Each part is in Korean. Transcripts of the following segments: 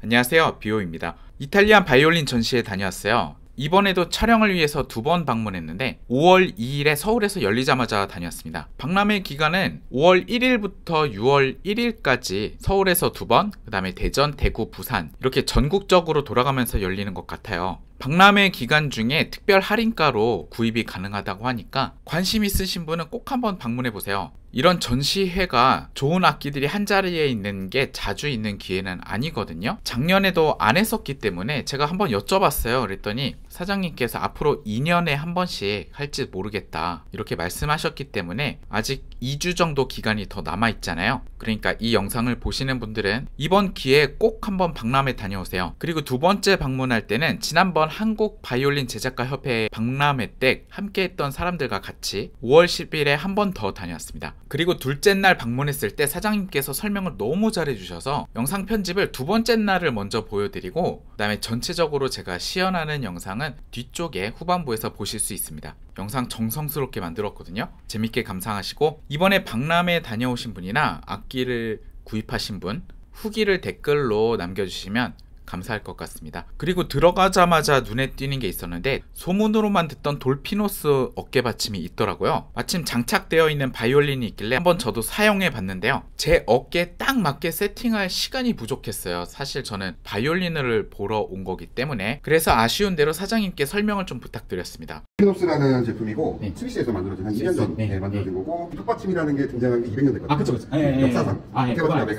안녕하세요, 비오입니다. 이탈리안 바이올린 전시에 다녀왔어요. 이번에도 촬영을 위해서 두 번 방문했는데 5월 2일에 서울에서 열리자마자 다녀왔습니다. 박람회 기간은 5월 1일부터 6월 1일까지 서울에서 두 번, 그 다음에 대전, 대구, 부산 이렇게 전국적으로 돌아가면서 열리는 것 같아요. 박람회 기간 중에 특별 할인가로 구입이 가능하다고 하니까 관심 있으신 분은 꼭 한번 방문해보세요. 이런 전시회가 좋은 악기들이 한자리에 있는 게 자주 있는 기회는 아니거든요. 작년에도 안 했었기 때문에 제가 한번 여쭤봤어요. 그랬더니 사장님께서 앞으로 2년에 한 번씩 할지 모르겠다 이렇게 말씀하셨기 때문에 아직 2주 정도 기간이 더 남아있잖아요. 그러니까 이 영상을 보시는 분들은 이번 기회에 꼭 한번 박람회 다녀오세요. 그리고 두 번째 방문할 때는 지난번 한국 바이올린 제작가 협회 박람회 때 함께 했던 사람들과 같이 5월 10일에 한 번 더 다녀왔습니다. 그리고 둘째 날 방문했을 때 사장님께서 설명을 너무 잘해주셔서 영상 편집을 두 번째 날을 먼저 보여드리고, 그 다음에 전체적으로 제가 시연하는 영상은 뒤쪽에 후반부에서 보실 수 있습니다. 영상 정성스럽게 만들었거든요. 재밌게 감상하시고 이번에 박람회 다녀오신 분이나 악기를 구입하신 분 후기를 댓글로 남겨주시면 감사할 것 같습니다. 그리고 들어가자마자 눈에 띄는 게 있었는데 소문으로만 듣던 돌피노스 어깨받침이 있더라고요. 마침 장착되어 있는 바이올린이 있길래 한번 저도 사용해 봤는데요. 제 어깨에 딱 맞게 세팅할 시간이 부족했어요. 사실 저는 바이올린을 보러 온 거기 때문에 그래서 아쉬운 대로 사장님께 설명을 좀 부탁드렸습니다. 돌피노스라는 제품이고 네. 스위스에서 만들어진 한 2년 전에 네. 만들어진 네. 거고 턱받침이라는 게 등장한 게 200년 됐거든요. 아 그쵸 그쵸. 네, 역사상. 아, 네. 200년 되고 네.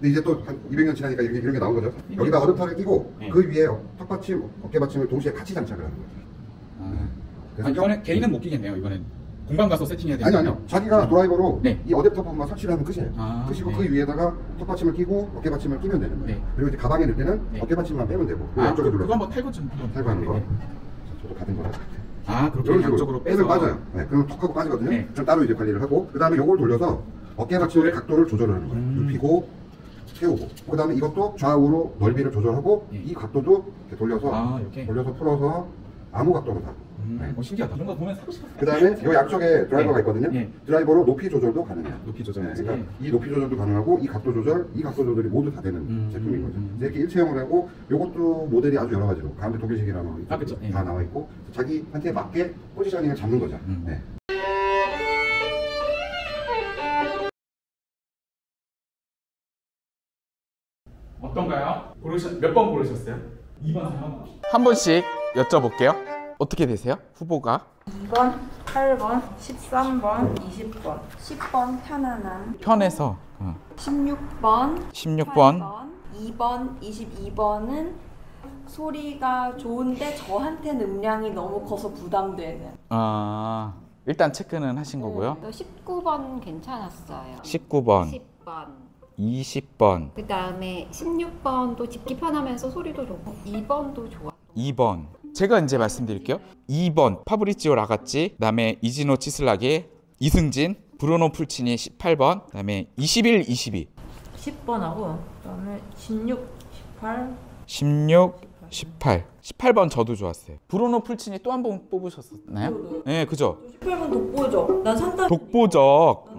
근데 이제 또 한 200년 지나니까 이런 게 나온 거죠. 네. 여기다 얼음판을 끼고 네. 그 위에 턱받침, 어깨받침을 동시에 같이 장착을 하는 거죠. 아, 그래서 아, 이번에 개인은 못 끼겠네요. 이번엔 공방 가서 세팅해야 되는 아니요. 자기가 드라이버로 네. 이 어댑터만 설치를 하면 끝이에요. 아, 끝이고 네. 그 위에다가 턱받침을 끼고 어깨받침을 끼면 되는 거예요. 네. 그리고 이제 가방에 넣을 때는 네. 어깨받침만 빼면 되고 아, 양쪽에 눌러. 그거 한번 탈거 좀 탈거하는 거. 네. 저도 받은 거라. 아, 그렇게 양쪽으로 빼서 빠져요. 네, 그럼 턱 하고 빠지거든요. 네. 그럼 따로 이제 관리를 하고 그 다음에 요걸 돌려서 어깨받침의 네. 각도를 조절하는 거예요. 눕히고 세우고 그 다음에 이것도 좌우로 넓이를 조절하고 예. 이 각도도 이렇게 돌려서 아, 이렇게? 돌려서 풀어서 아무 각도로 다 네. 신기하다. 이런 거 보면 그 다음에 이 양쪽에 드라이버가 예. 있거든요. 예. 드라이버로 높이 조절도 가능해요. 높이 조절 네. 그러니까 예. 이 높이 조절도 가능하고 이 각도 조절, 이 각도 조절이 모두 다 되는 제품인 거죠. 이렇게 일체형을 하고 이것도 모델이 아주 여러 가지로 가운데 독일식이라는 거 아, 그렇죠. 다 예. 나와 있고 자기한테 맞게 포지셔닝을 잡는 거죠. 네. 어떤가요? 몇 번 고르셨어요? 2번, 3번. 한 번씩 여쭤볼게요. 어떻게 되세요? 후보가? 2번, 8번, 13번, 20번, 10번 편안함. 편해서? 16번, 16번. 2번, 22번은 소리가 좋은데 저한테는 음량이 너무 커서 부담되는. 아, 일단 체크는 하신 거고요. 19번 괜찮았어요. 19번. 10번. 20번 그 다음에 16번도 집기 편하면서 소리도 좋고 2번도 좋아 2번 제가 이제 말씀드릴게요. 2번 파브리치오 라가치, 그 다음에 이지노 치슬라기, 이승진, 브루노 풀치니 18번, 그 다음에 21, 22 10번하고 그 다음에 16, 18 16, 18 18번 저도 좋았어요. 브루노 풀치니 또 한 번 뽑으셨었나요? 네, 그죠? 18번 독보적. 난 산타 독보적.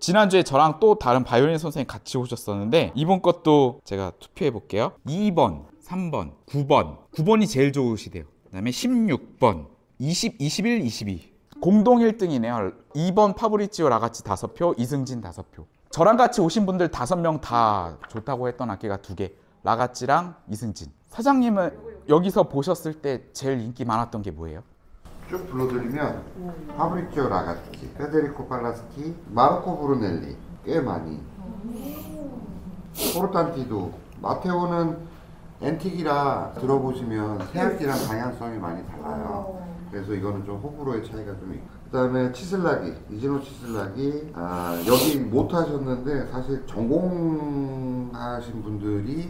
지난주에 저랑 또 다른 바이올린 선생님 같이 오셨었는데 이번 것도 제가 투표해 볼게요. 2번, 3번, 9번. 9번이 제일 좋으시대요. 그다음에 16번, 20, 21, 22. 공동 1등이네요. 2번 파브리치오 라가치 5표, 이승진 5표. 저랑 같이 오신 분들 5명 다 좋다고 했던 악기가 2개. 라가치랑 이승진. 사장님은 여기서 보셨을 때 제일 인기 많았던 게 뭐예요? 쭉 불러드리면 파브리치오 라가치, 페데리코 팔라스키, 마르코 부르넬리 꽤 많이 포르탄티도 마테오는 앤틱이라 들어보시면 새악기랑 방향성이 많이 달라요. 그래서 이거는 좀 호불호의 차이가 좀 있고 그 다음에 치슬라기, 이지노 치슬라기 아, 여기 못 하셨는데 사실 전공하신 분들이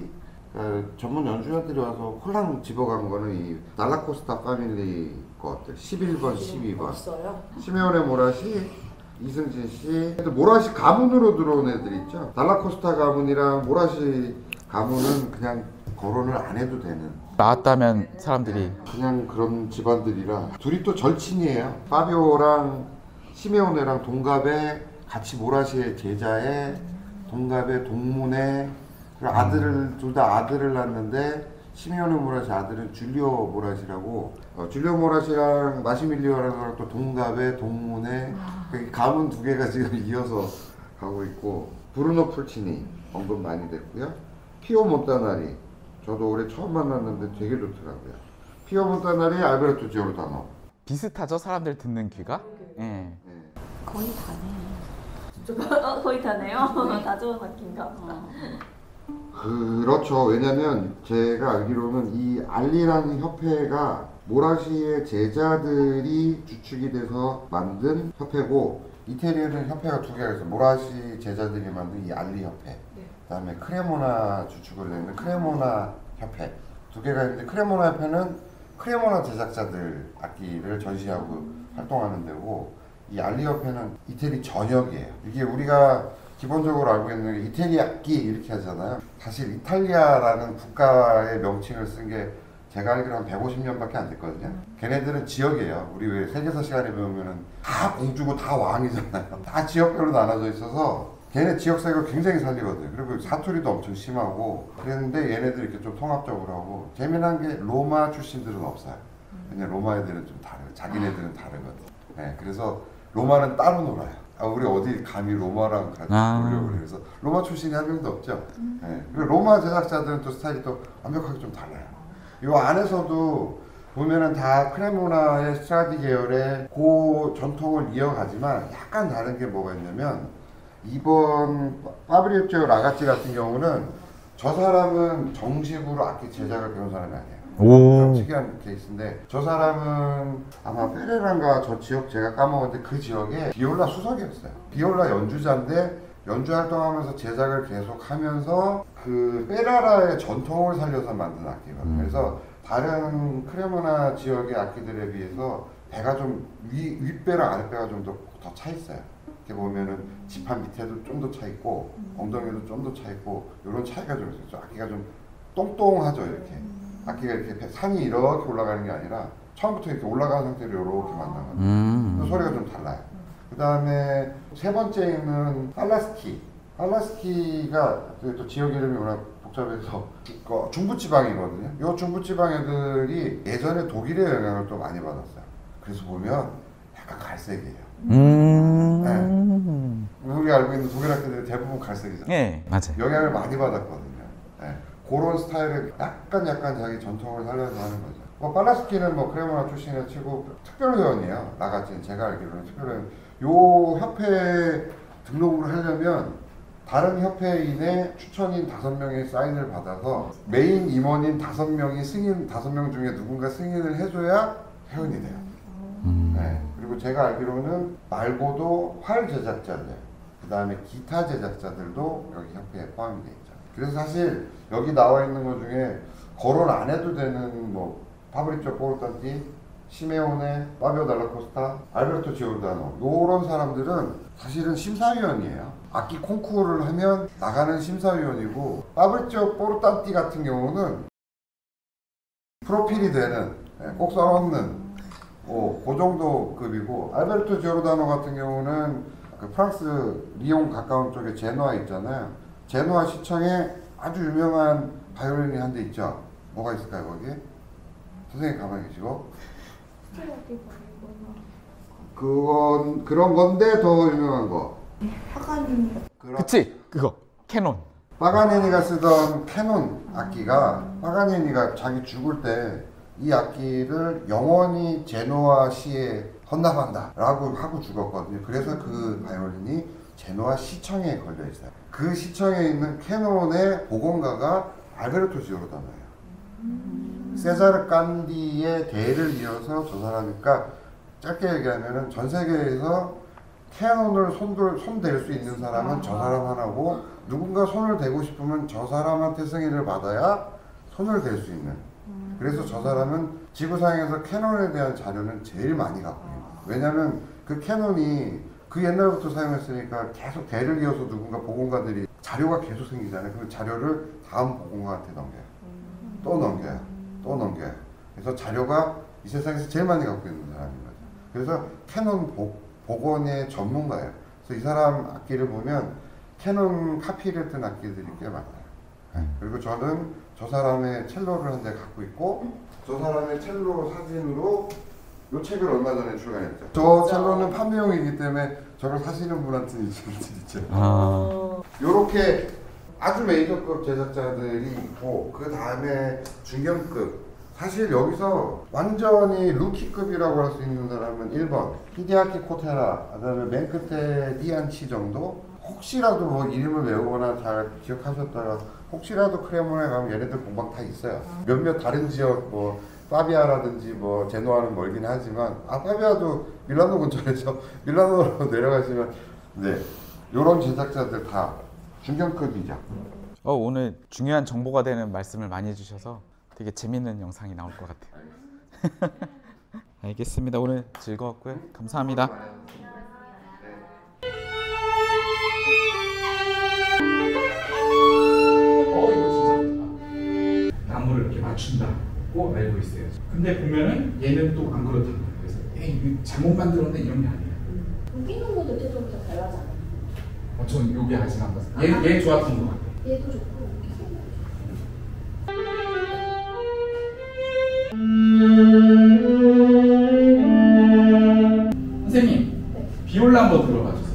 전문 연주자들이 와서 홀랑 집어간 거는 이 날라코스타 파밀리 것들 11번, 12번 없어요? 시메오네 모라시, 이승진 씨 모라시 가문으로 들어온 애들 있죠? 날라코스타 가문이랑 모라시 가문은 그냥 거론을 안 해도 되는 나왔다면 사람들이 그냥 그런 집안들이라 둘이 또 절친이에요. 파비오랑 시메오네랑 동갑에 같이 모라시의 제자에 동갑에 동문에 아들을 둘 다 아들을 낳았는데 시메오네 모라시 아들은 줄리오 모라시라고 줄리오 모라시랑 마시밀리오라는 사람 또 동갑의 동문의 가문 두 개가 지금 이어서 가고 있고 브루노 풀치니 언급 많이 됐고요. 피오몬타나리 저도 올해 처음 만났는데 되게 좋더라고요. 피오몬타나리 알베르토 지오르다노 비슷하죠? 사람들 듣는 귀가? 네. 네. 거의 다네. 거의 다네요? 네. 다 좋은 학기인가? 그렇죠. 왜냐면 제가 알기로는 이 알리라는 협회가 모라시의 제자들이 주축이 돼서 만든 협회고 이태리에는 협회가 두 개가 있어요. 모라시 제자들이 만든 이 알리협회 네. 그 다음에 크레모나 주축을 내는 크레모나협회 두 개가 있는데 크레모나협회는 크레모나 제작자들 악기를 전시하고 활동하는 데고 이 알리협회는 이태리 전역이에요. 이게 우리가 기본적으로 알고 있는 게 이태리 악기 이렇게 하잖아요. 사실 이탈리아라는 국가의 명칭을 쓴 게 제가 알기로 한 150년밖에 안 됐거든요. 걔네들은 지역이에요. 우리 왜 세계사 시간에 배우면은 다 공주고 다 왕이잖아요. 다 지역별로 나눠져 있어서 걔네 지역사회가 굉장히 살리거든요. 그리고 사투리도 엄청 심하고 그랬는데 얘네들 이렇게 좀 통합적으로 하고 재미난 게 로마 출신들은 없어요. 왜냐면 로마 애들은 좀 다르고 자기네들은 다르거든요. 네, 그래서 로마는 따로 놀아요. 아, 우리 어디 감히 로마랑 같이 놀려고 그래서 로마 출신이 한 명도 없죠. 네. 그리고 로마 제작자들은 또 스타일이 또 완벽하게 좀 달라요. 이 안에서도 보면은 다 크레모나의 스트라디 계열의 고 전통을 이어가지만 약간 다른 게 뭐가 있냐면 이번 파브리치오 라가치 같은 경우는 저 사람은 정식으로 악기 제작을 배운 사람이 아니에요. 오. 특이한 케이스인데 저 사람은 아마 페레란가 저 지역 제가 까먹었는데 그 지역에 비올라 수석이었어요. 비올라 연주자인데 연주 활동하면서 제작을 계속하면서 그 페라라의 전통을 살려서 만든 악기거든요. 그래서 다른 크레모나 지역의 악기들에 비해서 배가 좀 윗배랑 아랫배가 좀 더 차 있어요. 이렇게 보면은 지판 밑에도 좀 더 차 있고 엉덩이도 좀 더 차 있고 이런 차이가 좀 있어요. 악기가 좀 똥똥하죠 이렇게. 악기가 이렇게 산이 이렇게 올라가는 게 아니라 처음부터 이렇게 올라가는 상태로 이렇게 만나거든요. 소리가 좀 달라요. 그 다음에 세 번째는 팔라스키. 팔라스키가 또 지역 이름이 워낙 복잡해서 중부지방이거든요. 이 중부지방 애들이 예전에 독일의 영향을 또 많이 받았어요. 그래서 보면 약간 갈색이에요. 네. 우리가 알고 있는 독일 학교들이 대부분 갈색이잖아요. 네, 맞아요. 영향을 많이 받았거든요. 네. 그런 스타일을 약간 자기 전통을 살려서 하는 거죠. 뭐 팔라스키는 뭐 크레모나 출신이라 치고 특별회원이에요. 라가치는 제가 알기로는 특별회원. 요 협회에 등록을 하려면 다른 협회인의 추천인 5명의 사인을 받아서 메인 임원인 5명이 승인 5명 중에 누군가 승인을 해줘야 회원이 돼요. 네. 그리고 제가 알기로는 말고도 활 제작자들, 그 다음에 기타 제작자들도 여기 협회에 포함이 돼 있죠. 그래서 사실 여기 나와 있는 것 중에 거론 안 해도 되는 뭐 파브리치오 포르탄티, 시메오네, 파비오 달라코스타, 알베르토 지오르다노 요런 사람들은 사실은 심사위원이에요. 악기 콩쿠르를 하면 나가는 심사위원이고 파브리치오 포르탄티 같은 경우는 프로필이 되는 꼭 써놓는 그 정도 급이고 알베르토 지오르다노 같은 경우는 그 프랑스 리옹 가까운 쪽에 제노아 있잖아요. 제노아 시청에 아주 유명한 바이올린이 한 대 있죠. 뭐가 있을까요 거기에? 선생님 가만히 계시고 그건 그런 건데 더 유명한 거 파가니니 그치 그거 캐논 파가니니가 쓰던 캐논 악기가 파가니니가 자기 죽을 때 이 악기를 영원히 제노아 시에 헌납한다 라고 하고 죽었거든요. 그래서 그 바이올린이 제노아 시청에 걸려있어요. 그 시청에 있는 캐논의 보건가가 알베르토 지오르다노예요. 세자르 깐디의 대를 이어서 저 사람이니까 짧게 얘기하면 전 세계에서 캐논을 손댈 수 있는 사람은 저 사람 하나고 누군가 손을 대고 싶으면 저 사람한테 승인을 받아야 손을 댈 수 있는 그래서 저 사람은 지구상에서 캐논에 대한 자료는 제일 많이 갖고 있어요. 왜냐면 그 캐논이 그 옛날부터 사용했으니까 계속 대를 이어서 누군가 보건가들이 자료가 계속 생기잖아요. 그럼 자료를 다음 보건가한테 넘겨요. 또 넘겨요. 또 넘겨요. 그래서 자료가 이 세상에서 제일 많이 갖고 있는 사람인 거죠. 그래서 캐논 복원의 전문가예요. 그래서 이 사람 악기를 보면 캐논 카피를 뜬 악기들이 꽤 많아요. 그리고 저는 저 사람의 첼로를 한 대 갖고 있고 저 사람의 첼로 사진으로 이 책을 얼마 전에 출간했죠. 저 첼로는 판매용이기 때문에 저걸 사시는 분한테는 이 책을 드리죠. 요렇게 아주 메이저급 제작자들이 있고 그 다음에 중견급, 사실 여기서 완전히 루키급이라고 할 수 있는 사람은 1번 히데아키 코테라, 그 다음에 맨 끝에 디안치 정도. 혹시라도 뭐 이름을 외우거나 잘 기억하셨다가 혹시라도 크레모나에 가면 얘네들 공방 다 있어요. 몇몇 다른 지역 뭐 파비아라든지 뭐 제노아는 멀긴 하지만, 아 파비아도 밀라노 근처에서 밀라노로 내려가시면 네 요런 제작자들 다 중견급이죠. 오늘 중요한 정보가 되는 말씀을 많이 해주셔서 되게 재밌는 영상이 나올 것 같아요. 알겠습니다. 오늘 즐거웠고요. 감사합니다. 나무를 이렇게 맞춘다고 알고 있어요. 근데 보면은 얘는 또 안 그렇다는 거예요. 그래서 에이 잘못 만들었네 이런 게 아니에요. 웃기는 것도 대체적으로 다 달라잖아요. 저는 요게 아직 안 봤어요. 얘 좋았던 거 같아요. 얘도 좋고. 선생님, 네. 비올라 한번 들어봐 주세요.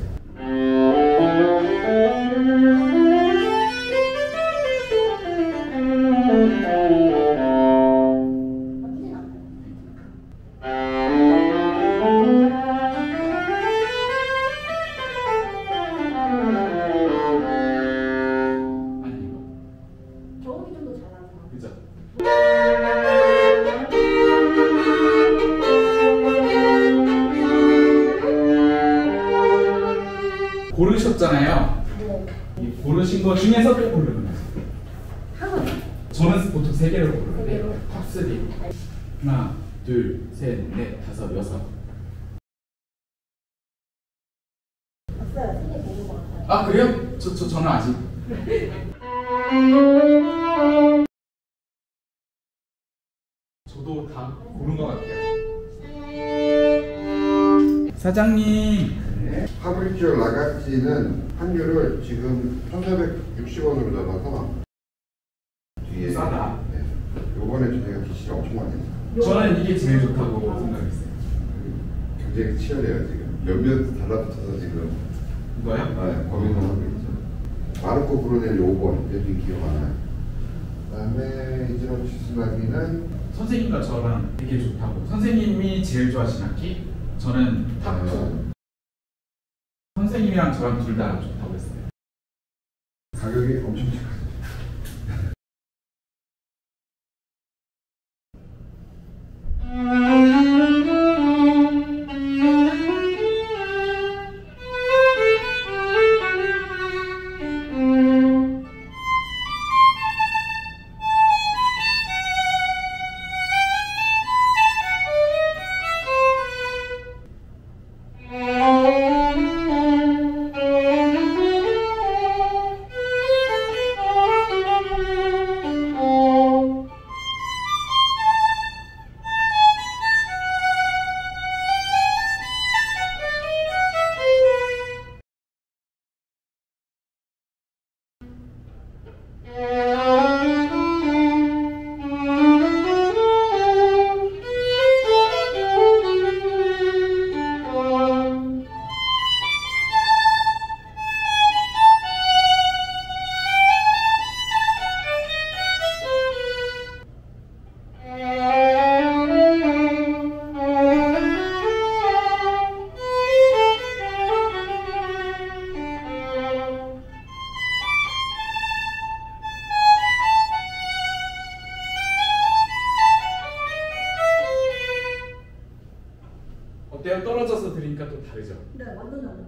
고르셨잖아요. 네. 고르신 거 중에서 또 고르는 거죠. 하나. 저는 보통 3개로 고르는데 탑 3. 하나, 둘, 셋, 넷, 다섯, 여섯. 아 그래요? 저는 아직. 저도 다 고른 것 같아요. 사장님. 파브리치오 라가치는 환율을 지금 1,460원으로 잡아서 뒤에 싸다. 네. 요번에 저희가 DC를 엄청 많이 했어요. 저는 이게 제일 좋다고 생각했어요. 굉장히 치열해요 지금. 몇몇 달라붙어서 지금 이거요? 네, 고민을 하고 있죠. 마르코 부르넬리 5번 얘도 기억 안 나요. 그 다음에 이지노 치슬라기는 선생님과 저랑 되게 좋다고. 선생님이 제일 좋아하시는 악기, 저는 탑 2. 선생님이랑 저랑 둘 다 좋다고 했어요. 가격이 엄청 착하죠. 어때요? 떨어져서 들으니까 또 다르죠? 네, 완전 달라.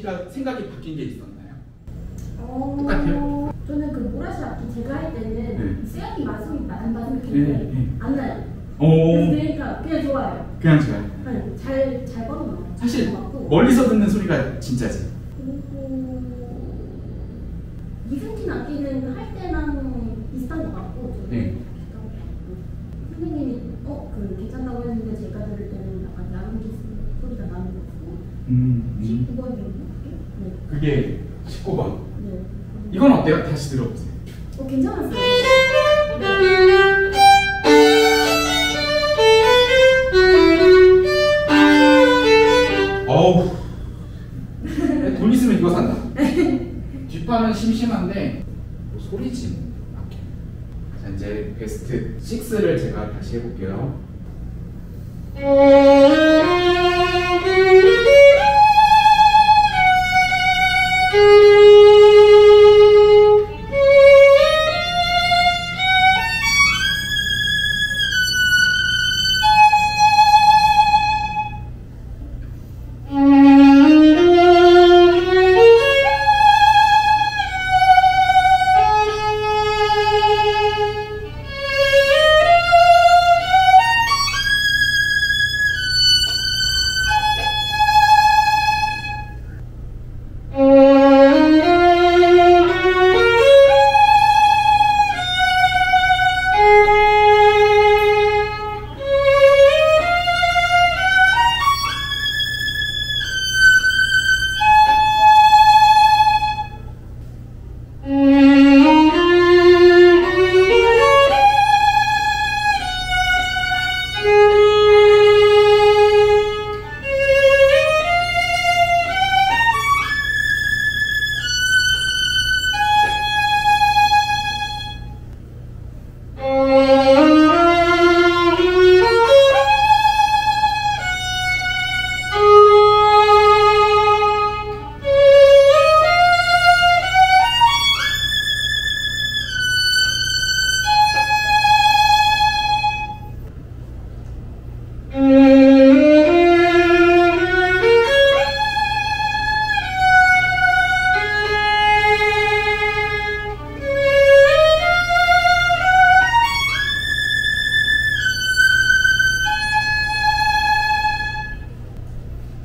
씨가 생각이 바뀐 게 있었나요? 똑같아요? 저는 그 모라시 악기 제가 할 때는 쎄악이 맞음이 맞는 느낌인데 안 나요. 그러니까 그냥 좋아요. 그냥 좋아요. 네. 잘 뻗어나요. 사실 멀리서 듣는 소리가 진짜지. 이승진 악기는 할 때랑 비슷한 것 같고 선생님이 괜찮다고 했는데 제가 들을 때는 약간 야옹 소리가 나는 것 같고 19번이었나? 그게 19번. 네. 이건 어때요? 다시 들어보세요. 괜찮았어요. 어우 돈 있으면 이거 산다. 뒷판은 심심한데 뭐 소리지. 자, 이제 베스트 6를 제가 다시 해볼게요.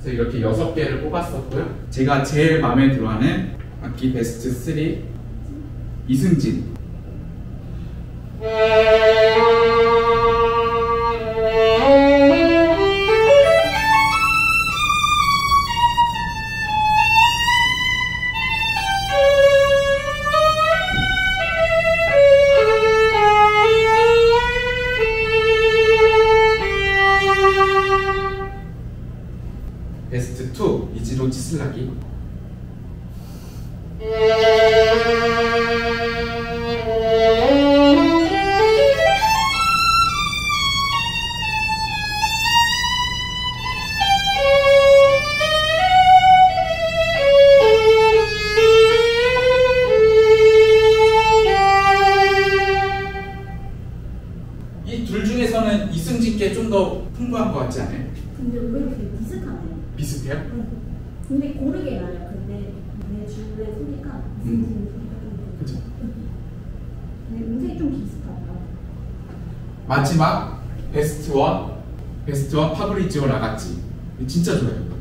이렇게 6개를 뽑았었고요. 제가 제일 마음에 들어하는 악기 베스트 3 이승진. 베스트 2 이지노 치슬라기. 이 둘 중에서는 이승진께 좀 더 풍부한 것 같지 않아요? 근데 왜 이렇게 비슷하네요? 비슷해요? 응. 근데 고르게 나요. 근데 내 주변에 소리가 이승진 소리가 그죠? 근데 음색이 좀 비슷하다. 마지막 베스트 1 파브리치오 라가치. 진짜 좋아요.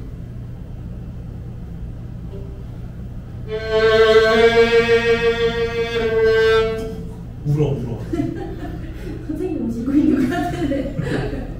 울어. 선생님 오시고 있는 것 같은데.